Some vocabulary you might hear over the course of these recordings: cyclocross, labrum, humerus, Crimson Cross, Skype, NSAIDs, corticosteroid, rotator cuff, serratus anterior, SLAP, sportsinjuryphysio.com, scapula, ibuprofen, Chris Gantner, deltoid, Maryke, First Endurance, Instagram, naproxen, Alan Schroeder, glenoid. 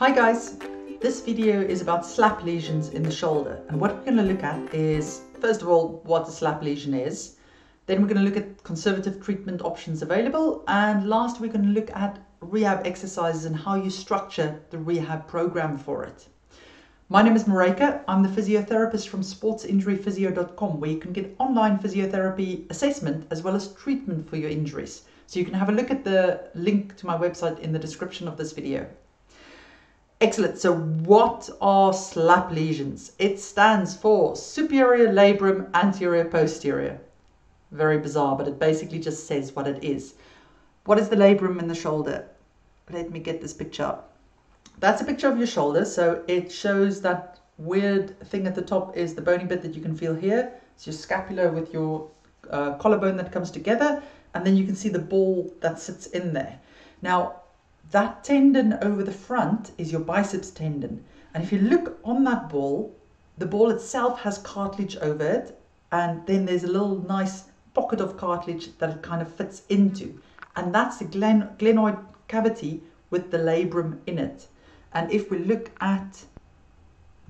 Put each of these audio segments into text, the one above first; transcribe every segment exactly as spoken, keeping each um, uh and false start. Hi guys, this video is about slap lesions in the shoulder, and what we're going to look at is, first of all, what a slap lesion is, then we're going to look at conservative treatment options available, and last we're going to look at rehab exercises and how you structure the rehab program for it. My name is Maryke, I'm the physiotherapist from sports injury physio dot com, where you can get online physiotherapy assessment as well as treatment for your injuries. So you can have a look at the link to my website in the description of this video. Excellent. So what are SLAP lesions? It stands for superior labrum anterior posterior. Very bizarre, but it basically just says what it is. What is the labrum in the shoulder? Let me get this picture up. That's a picture of your shoulder. So it shows that weird thing at the top is the bony bit that you can feel here. It's your scapula with your uh, collarbone that comes together. And then you can see the ball that sits in there. Now, that tendon over the front is your biceps tendon. And if you look on that ball, the ball itself has cartilage over it. And then there's a little nice pocket of cartilage that it kind of fits into. And that's the glen glenoid cavity with the labrum in it. And if we look at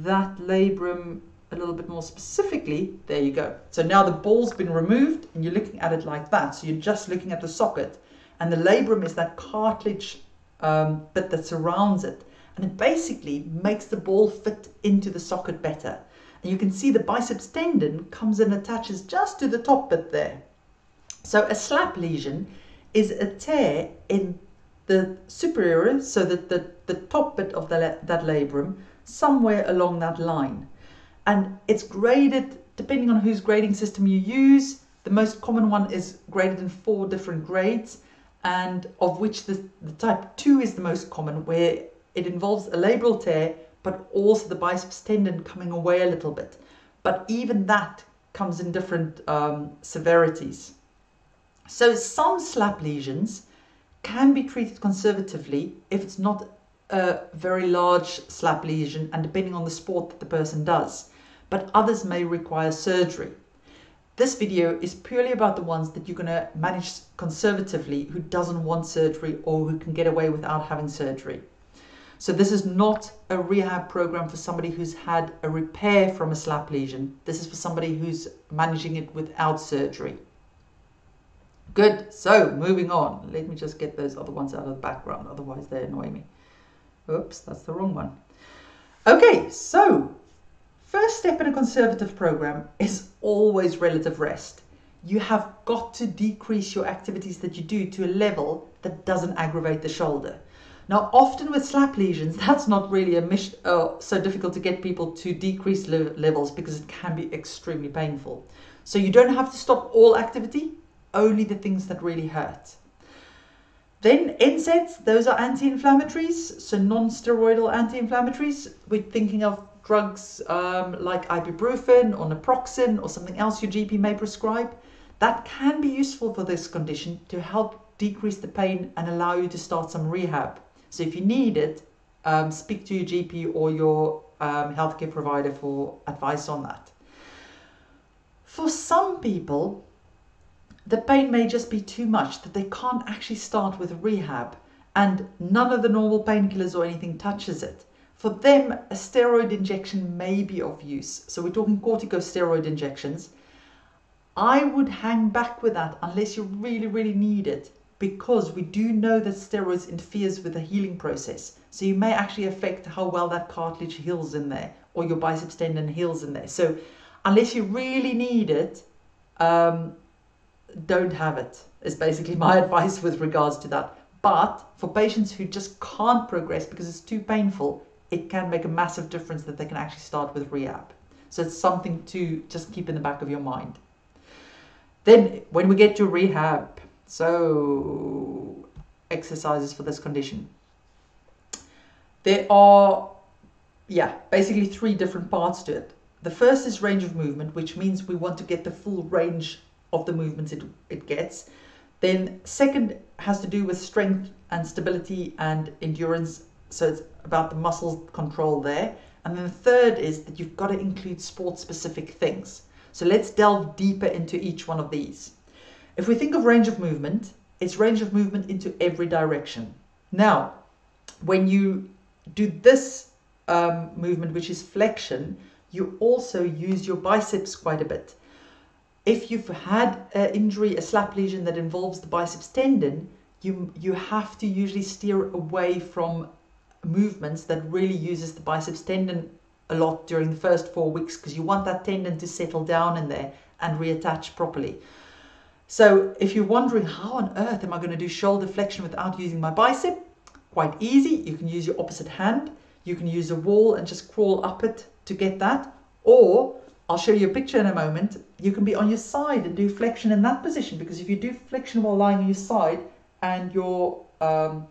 that labrum a little bit more specifically, there you go. So now the ball's been removed and you're looking at it like that. So you're just looking at the socket. And the labrum is that cartilage Um, bit that surrounds it, and it basically makes the ball fit into the socket better. And you can see the biceps tendon comes and attaches just to the top bit there. So a slap lesion is a tear in the superior, so that the, the top bit of the, that labrum, somewhere along that line. And it's graded, depending on whose grading system you use. The most common one is graded in four different grades, and of which the, the type two is the most common, where it involves a labral tear, but also the biceps tendon coming away a little bit. But even that comes in different um, severities. So some slap lesions can be treated conservatively if it's not a very large slap lesion, and depending on the sport that the person does. But others may require surgery. This video is purely about the ones that you're going to manage conservatively, who doesn't want surgery or who can get away without having surgery. So this is not a rehab program for somebody who's had a repair from a slap lesion. This is for somebody who's managing it without surgery. Good. So moving on. Let me just get those other ones out of the background. Otherwise they annoy me. Oops, that's the wrong one. Okay, so first step in a conservative program is always relative rest. You have got to decrease your activities that you do to a level that doesn't aggravate the shoulder. Now, often with slap lesions, that's not really a mission, oh, so difficult to get people to decrease le levels because it can be extremely painful. So you don't have to stop all activity, only the things that really hurt. Then N SAIDs, those are anti-inflammatories, so non-steroidal anti-inflammatories. We're thinking of drugs um, like ibuprofen or naproxen or something else your G P may prescribe. That can be useful for this condition to help decrease the pain and allow you to start some rehab. So if you need it, um, speak to your G P or your um, healthcare provider for advice on that. For some people, the pain may just be too much that they can't actually start with rehab, and none of the normal painkillers or anything touches it. For them, a steroid injection may be of use. So we're talking corticosteroid injections. I would hang back with that unless you really, really need it, because we do know that steroids interferes with the healing process. So you may actually affect how well that cartilage heals in there, or your biceps tendon heals in there. So unless you really need it, um, don't have it, is basically my advice with regards to that. But for patients who just can't progress because it's too painful, it can make a massive difference that they can actually start with rehab. So it's something to just keep in the back of your mind. Then when we get to rehab, so exercises for this condition. There are, yeah, basically three different parts to it. The first is range of movement, which means we want to get the full range of the movements it, it gets. Then second has to do with strength and stability and endurance. So it's about the muscle control there. And then the third is that you've got to include sport-specific things. So let's delve deeper into each one of these. If we think of range of movement, it's range of movement into every direction. Now, when you do this um, movement, which is flexion, you also use your biceps quite a bit. If you've had an injury, a slap lesion that involves the biceps tendon, you, you have to usually steer away from movements that really uses the biceps tendon a lot during the first four weeks because you want that tendon to settle down in there and reattach properly. So if you're wondering how on earth am I going to do shoulder flexion without using my bicep, quite easy. You can use your opposite hand. You can use a wall and just crawl up it to get that. Or I'll show you a picture in a moment. You can be on your side and do flexion in that position, because if you do flexion while lying on your side and your um,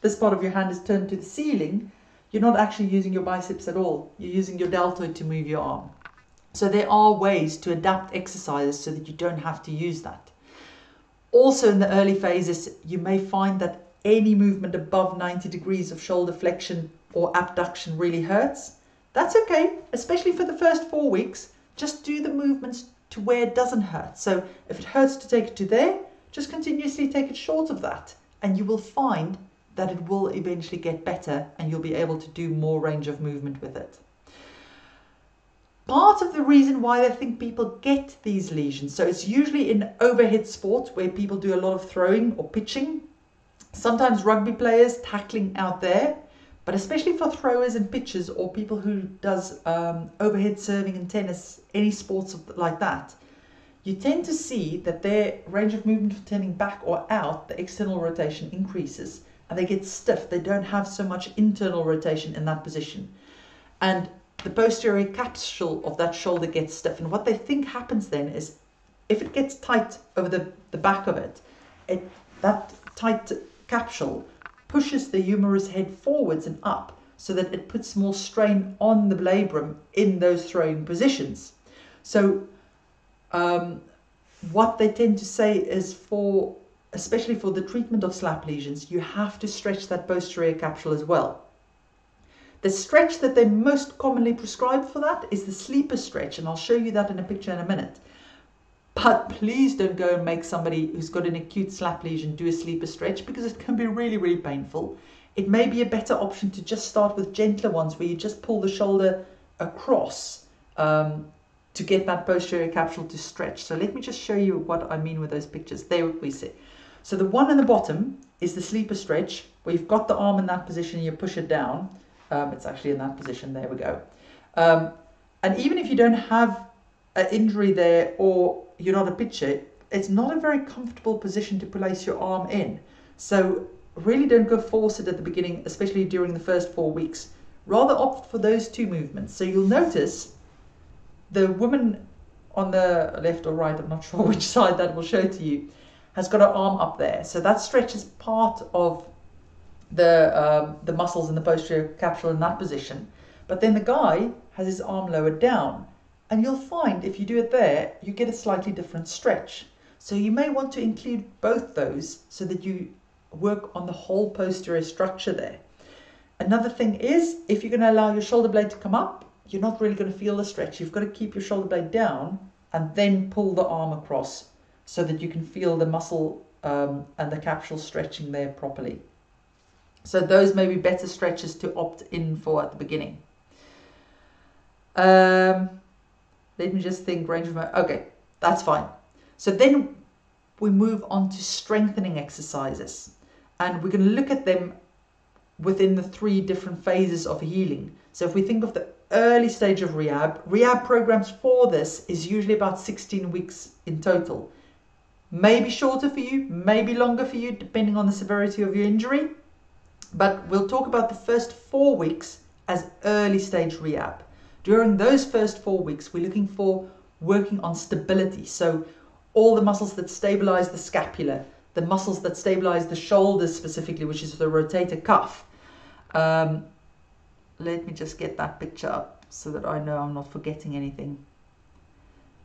this part of your hand is turned to the ceiling, you're not actually using your biceps at all. You're using your deltoid to move your arm. So there are ways to adapt exercises so that you don't have to use that. Also in the early phases, you may find that any movement above ninety degrees of shoulder flexion or abduction really hurts. That's okay, especially for the first four weeks. Just do the movements to where it doesn't hurt. So if it hurts to take it to there, just continuously take it short of that, and you will find that it will eventually get better and you'll be able to do more range of movement with it. Part of the reason why I think people get these lesions, so it's usually in overhead sports where people do a lot of throwing or pitching, sometimes rugby players tackling out there, but especially for throwers and pitchers or people who does um, overhead serving in tennis, any sports like that, you tend to see that their range of movement for turning back or out, the external rotation increases and they get stiff. They don't have so much internal rotation in that position. And the posterior capsule of that shoulder gets stiff. And what they think happens then is, if it gets tight over the, the back of it, it, that tight capsule pushes the humerus head forwards and up so that it puts more strain on the labrum in those throwing positions. So um, what they tend to say is, for, especially for the treatment of slap lesions, you have to stretch that posterior capsule as well. The stretch that they most commonly prescribe for that is the sleeper stretch, and I'll show you that in a picture in a minute. But please don't go and make somebody who's got an acute slap lesion do a sleeper stretch, because it can be really, really painful. It may be a better option to just start with gentler ones where you just pull the shoulder across um, to get that posterior capsule to stretch. So let me just show you what I mean with those pictures. There we see. So the one in the bottom is the sleeper stretch, where you've got the arm in that position and you push it down. Um, it's actually in that position. There we go. Um, and even if you don't have an injury there or you're not a pitcher, it's not a very comfortable position to place your arm in. So really don't go force it at the beginning, especially during the first four weeks. Rather opt for those two movements. So you'll notice the woman on the left or right, I'm not sure which side that will show to you, has got her arm up there. So that stretch is part of the um, the muscles in the posterior capsule in that position. But then the guy has his arm lowered down. And you'll find if you do it there, you get a slightly different stretch. So you may want to include both those so that you work on the whole posterior structure there. Another thing is, if you're going to allow your shoulder blade to come up, you're not really going to feel the stretch. You've got to keep your shoulder blade down and then pull the arm across so that you can feel the muscle um, and the capsule stretching there properly. So those may be better stretches to opt in for at the beginning. Um, Let me just think, range of motion. Okay, that's fine. So then we move on to strengthening exercises. And we're going to look at them within the three different phases of healing. So if we think of the early stage of rehab, rehab programs for this is usually about sixteen weeks in total. Maybe shorter for you, maybe longer for you, depending on the severity of your injury. But we'll talk about the first four weeks as early stage rehab. During those first four weeks, we're looking for working on stability. So all the muscles that stabilize the scapula, the muscles that stabilize the shoulders specifically, which is the rotator cuff. Um, let me just get that picture up so that I know I'm not forgetting anything.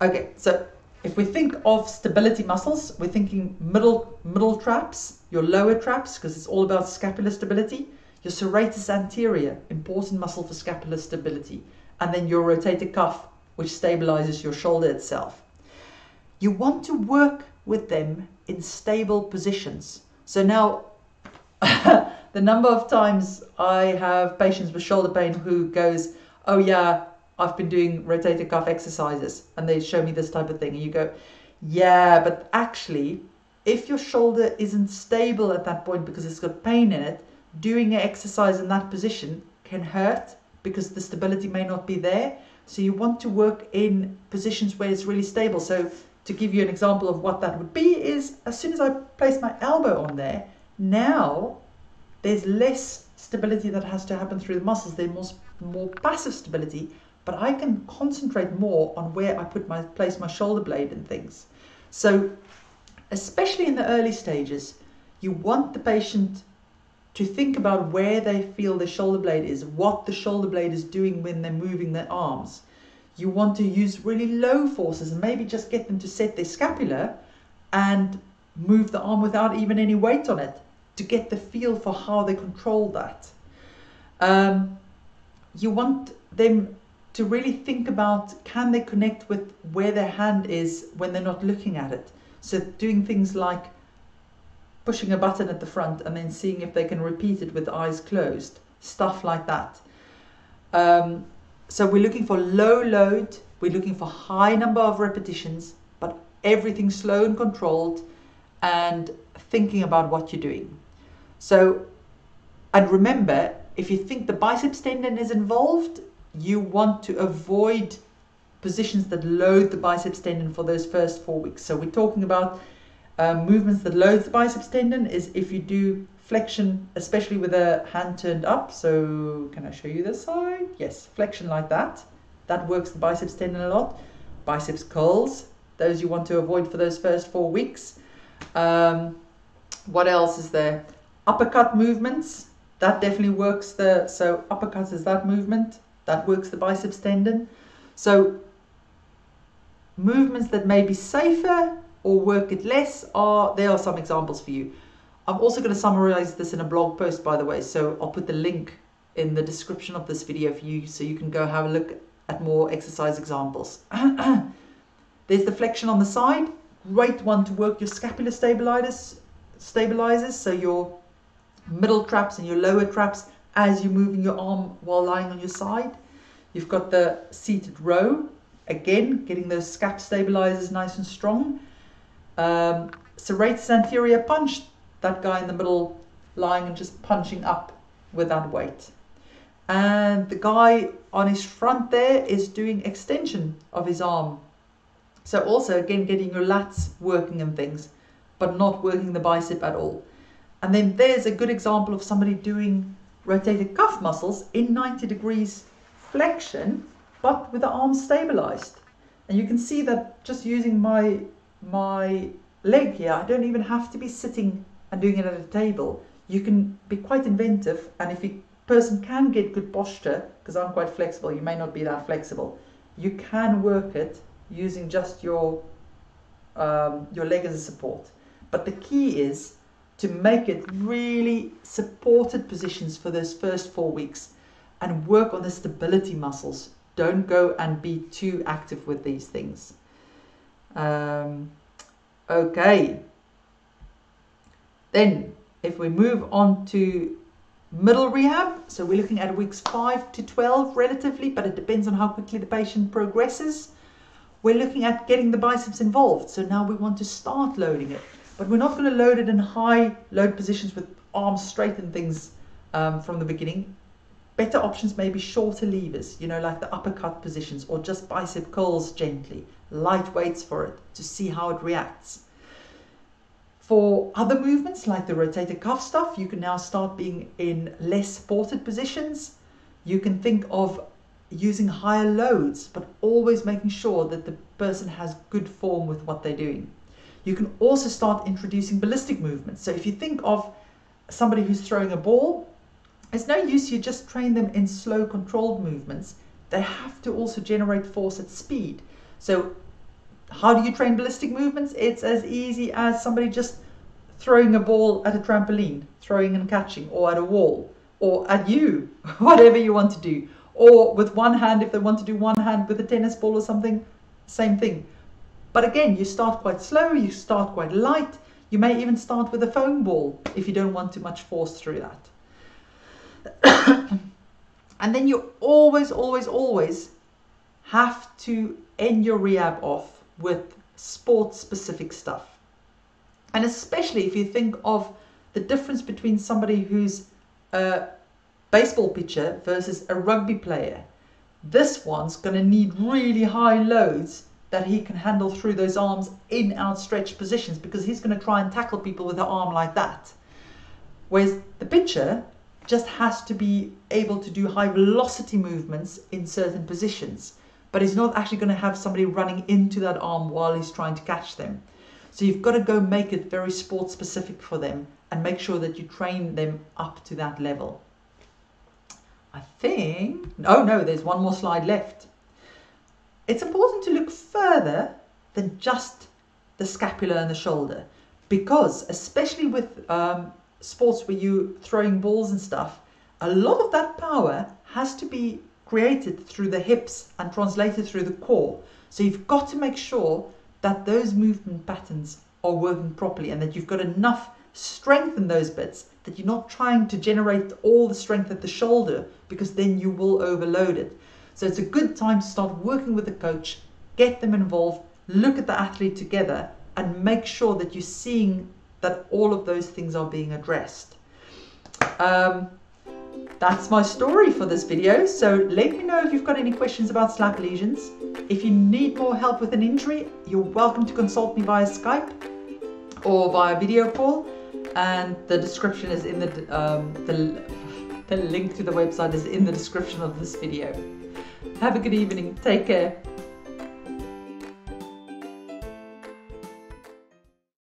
Okay, so if we think of stability muscles, we're thinking middle, middle traps, your lower traps, because it's all about scapular stability, your serratus anterior, important muscle for scapular stability, and then your rotator cuff, which stabilizes your shoulder itself. You want to work with them in stable positions. So now the number of times I have patients with shoulder pain who goes, oh yeah, I've been doing rotator cuff exercises, and they show me this type of thing, and you go, yeah, but actually, if your shoulder isn't stable at that point because it's got pain in it, doing an exercise in that position can hurt because the stability may not be there. So you want to work in positions where it's really stable. So to give you an example of what that would be is, as soon as I place my elbow on there, now there's less stability that has to happen through the muscles. There's more, more passive stability, but I can concentrate more on where I put my place my shoulder blade and things. So especially in the early stages, you want the patient to think about where they feel the shoulder blade is, what the shoulder blade is doing when they're moving their arms. You want to use really low forces and maybe just get them to set their scapula and move the arm without even any weight on it to get the feel for how they control that. Um, you want them to really think about, can they connect with where their hand is when they're not looking at it? So doing things like pushing a button at the front and then seeing if they can repeat it with eyes closed, stuff like that. Um, so we're looking for low load, we're looking for high number of repetitions, but everything slow and controlled and thinking about what you're doing. So, and remember, if you think the biceps tendon is involved, you want to avoid positions that load the biceps tendon for those first four weeks. So we're talking about uh, movements that load the biceps tendon is if you do flexion, especially with a hand turned up. So can I show you this side? Yes, flexion like that. That works the biceps tendon a lot. Biceps curls, those you want to avoid for those first four weeks. Um, what else is there? Uppercut movements, that definitely works the, so uppercut is that movement, that works the biceps tendon. So movements that may be safer or work it less are, there are some examples for you. I'm also going to summarize this in a blog post, by the way, so I'll put the link in the description of this video for you so you can go have a look at more exercise examples. There's the flexion on the side, great one to work your scapular stabilizers, stabilizers, so your middle traps and your lower traps as you're moving your arm while lying on your side. You've got the seated row, again, getting those scap stabilizers nice and strong. Um, serratus anterior punch, that guy in the middle lying and just punching up with that weight. And the guy on his front there is doing extension of his arm. So also, again, getting your lats working and things, but not working the bicep at all. And then there's a good example of somebody doing rotator cuff muscles in ninety degrees flexion, but with the arm stabilized. And you can see that just using my my leg here, I don't even have to be sitting and doing it at a table. You can be quite inventive, and if a person can get good posture, because I'm quite flexible, you may not be that flexible, you can work it using just your um, your leg as a support. But the key is to make it really supported positions for those first four weeks. And work on the stability muscles. Don't go and be too active with these things. Um, okay. Then if we move on to middle rehab, so we're looking at weeks five to twelve relatively, but it depends on how quickly the patient progresses. We're looking at getting the biceps involved. So now we want to start loading it, but we're not going to load it in high load positions with arms straight and things um, from the beginning. Better options may be shorter levers, you know, like the uppercut positions or just bicep curls gently, light weights for it to see how it reacts. For other movements like the rotator cuff stuff, you can now start being in less supported positions. You can think of using higher loads, but always making sure that the person has good form with what they're doing. You can also start introducing ballistic movements. So if you think of somebody who's throwing a ball, it's no use you just train them in slow controlled movements. They have to also generate force at speed. So how do you train ballistic movements? It's as easy as somebody just throwing a ball at a trampoline, throwing and catching, or at a wall, or at you, whatever you want to do. Or with one hand, if they want to do one hand with a tennis ball or something, same thing. But again, you start quite slow, you start quite light, You may even start with a foam ball if you don't want too much force through that. And then you always, always, always have to end your rehab off with sport-specific stuff. And especially if you think of the difference between somebody who's a baseball pitcher versus a rugby player. This one's going to need really high loads that he can handle through those arms in outstretched positions, because he's going to try and tackle people with an arm like that. Whereas the pitcher just has to be able to do high velocity movements in certain positions, but he's not actually going to have somebody running into that arm while he's trying to catch them. So you've got to go make it very sport specific for them and make sure that you train them up to that level. I think, oh no, there's one more slide left. It's important to look further than just the scapula and the shoulder, because especially with um, sports where you're throwing balls and stuff, a lot of that power has to be created through the hips and translated through the core. So you've got to make sure that those movement patterns are working properly and that you've got enough strength in those bits that you're not trying to generate all the strength at the shoulder, because then you will overload it. So it's a good time to start working with a coach, get them involved, look at the athlete together and make sure that you're seeing that all of those things are being addressed. Um, that's my story for this video. So let me know if you've got any questions about slap lesions. If you need more help with an injury, you're welcome to consult me via Skype or via video call. And the description is in the, um, the, the link to the website is in the description of this video. Have a good evening. Take care.